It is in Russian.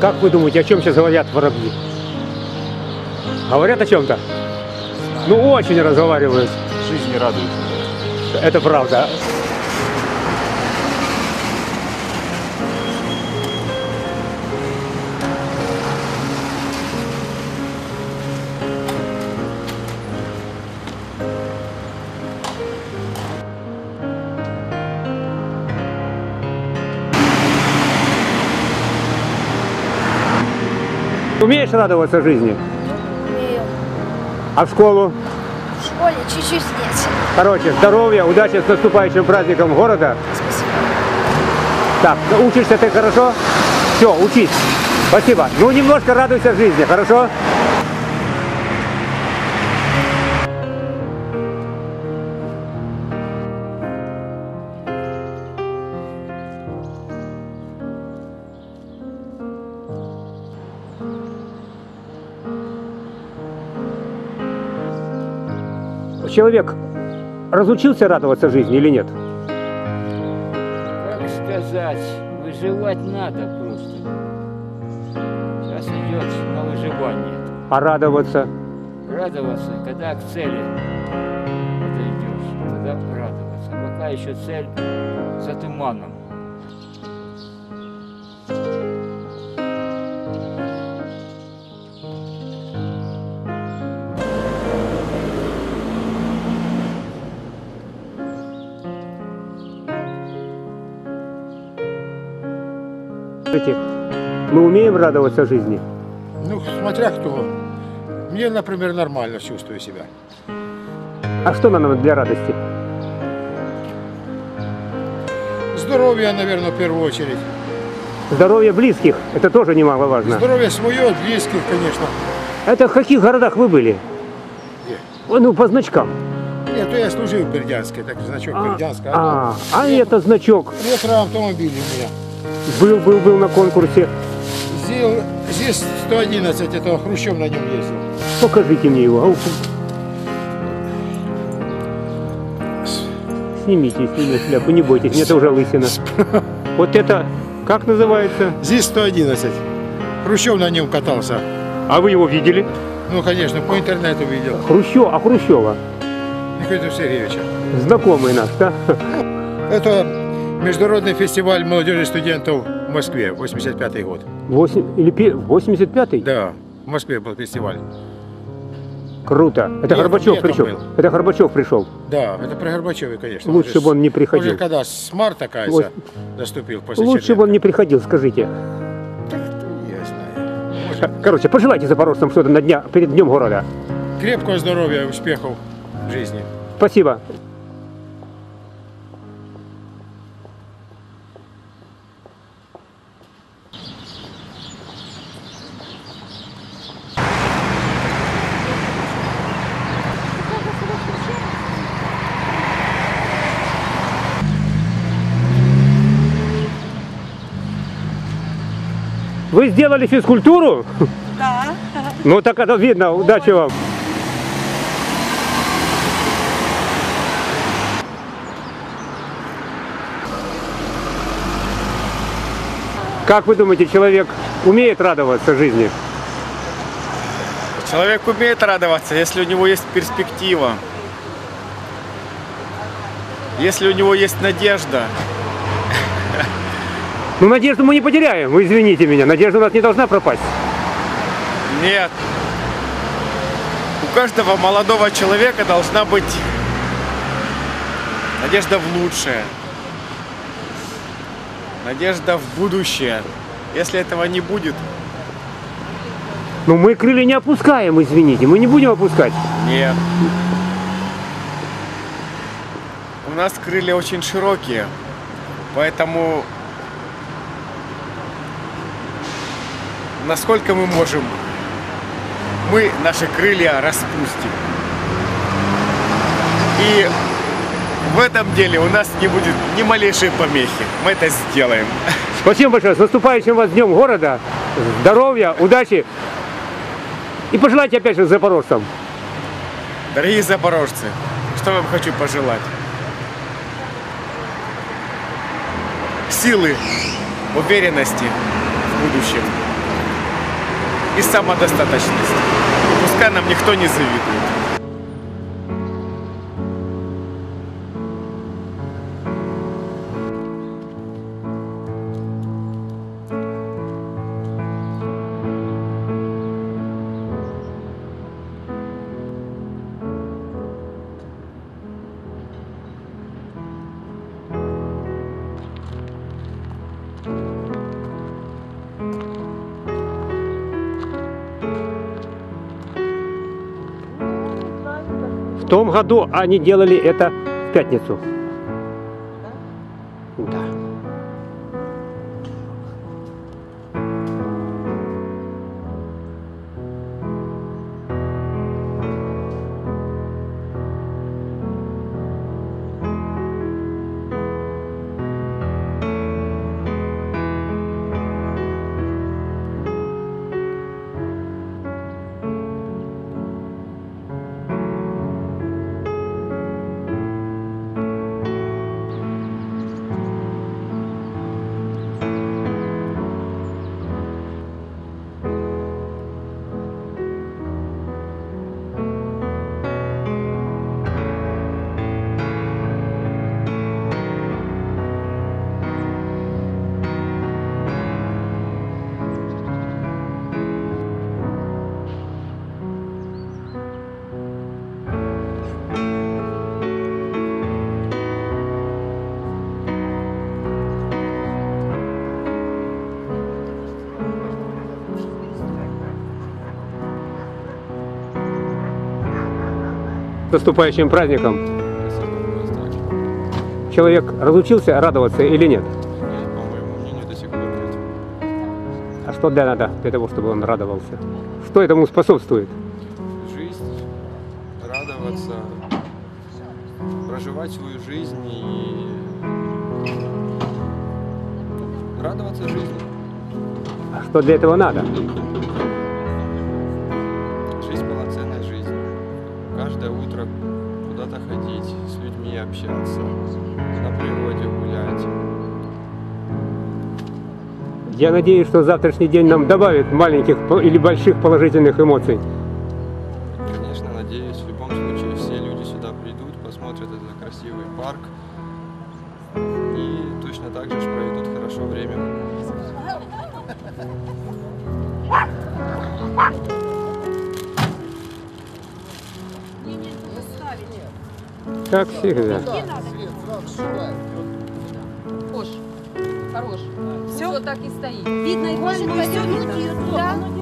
Как вы думаете, о чем сейчас говорят воробьи? Говорят о чем-то? Ну, очень разговаривают. Жизнь не радует. Это правда. Умеешь радоваться жизни? Умею. А в школу? В школе чуть-чуть нет. Короче, здоровья, удачи с наступающим праздником города. Спасибо. Так, учишься ты хорошо? Все, учись. Спасибо. Ну, немножко радуйся жизни, хорошо? Человек разучился радоваться жизни или нет? Как сказать, выживать надо просто. Сейчас идет на выживание. А радоваться? Радоваться, когда к цели подойдешь, тогда радоваться. А пока еще цель за туманом. Мы умеем радоваться жизни? Ну, смотря кто. Мне, например, нормально чувствую себя. А что нам для радости? Здоровье, наверное, в первую очередь. Здоровье близких, это тоже немаловажно. Здоровье свое, близких, конечно. Это в каких городах вы были? Где? Ну, по значкам. Нет, то я служил в Бердянске, так значок Бердянска. А это значок? Ретроавтомобиль у меня. Был на конкурсе. ЗИС 111, это Хрущев на нем ездил. Покажите мне его. Снимите шляпу, не бойтесь, мне это уже лысина. Вот это, как называется? ЗИС 111. Хрущев на нем катался. А вы его видели? Ну, конечно, по интернету видел. Хрущева? Николая Сергеевича. Знакомый наш, да? Это... Международный фестиваль молодежи и студентов в Москве, 85-й год. 85-й? Да, в Москве был фестиваль. Круто. Это Горбачев пришел. Это Горбачев пришел. Да, это при Горбачеве, конечно. Лучше бы он не приходил. Уже когда с марта, кажется, наступил после Лучше бы он не приходил, скажите. Я знаю. Может... Короче, пожелайте запорожцам что-то перед Днем города. Крепкого здоровья, успехов в жизни. Спасибо. Вы сделали физкультуру? Да. Ну так это видно. Удачи вам. Как вы думаете, человек умеет радоваться жизни? Человек умеет радоваться, если у него есть перспектива. Если у него есть надежда. Ну, надежду мы не потеряем, вы извините меня. Надежда у нас не должна пропасть. Нет. У каждого молодого человека должна быть надежда в лучшее. Надежда в будущее. Если этого не будет... Ну, мы крылья не опускаем, извините. Мы не будем опускать. Нет. У нас крылья очень широкие. Поэтому... Насколько мы можем, мы наши крылья распустим. И в этом деле у нас не будет ни малейшей помехи. Мы это сделаем. Спасибо большое. С наступающим вас Днем города. Здоровья, удачи. И пожелайте опять же запорожцам. Дорогие запорожцы, что вам хочу пожелать? Силы, уверенности в будущем. и самодостаточность. И пускай нам никто не завидует. В том году они делали это в пятницу. Да. С наступающим праздником. Человек разучился радоваться или нет? Нет, по моему мнению, до сих пор нет. А что для того, чтобы он радовался? Что этому способствует? Жизнь, радоваться, проживать свою жизнь и радоваться жизни. А что для этого надо? Каждое утро куда-то ходить, с людьми общаться, на природе гулять. Я надеюсь, что завтрашний день нам добавит маленьких или больших положительных эмоций. Конечно, надеюсь. В любом случае, все люди сюда придут, посмотрят этот красивый парк и точно так же проведут хорошо время. Как всегда. Хорош. Все так и стоит. Видно, и больше пойдет.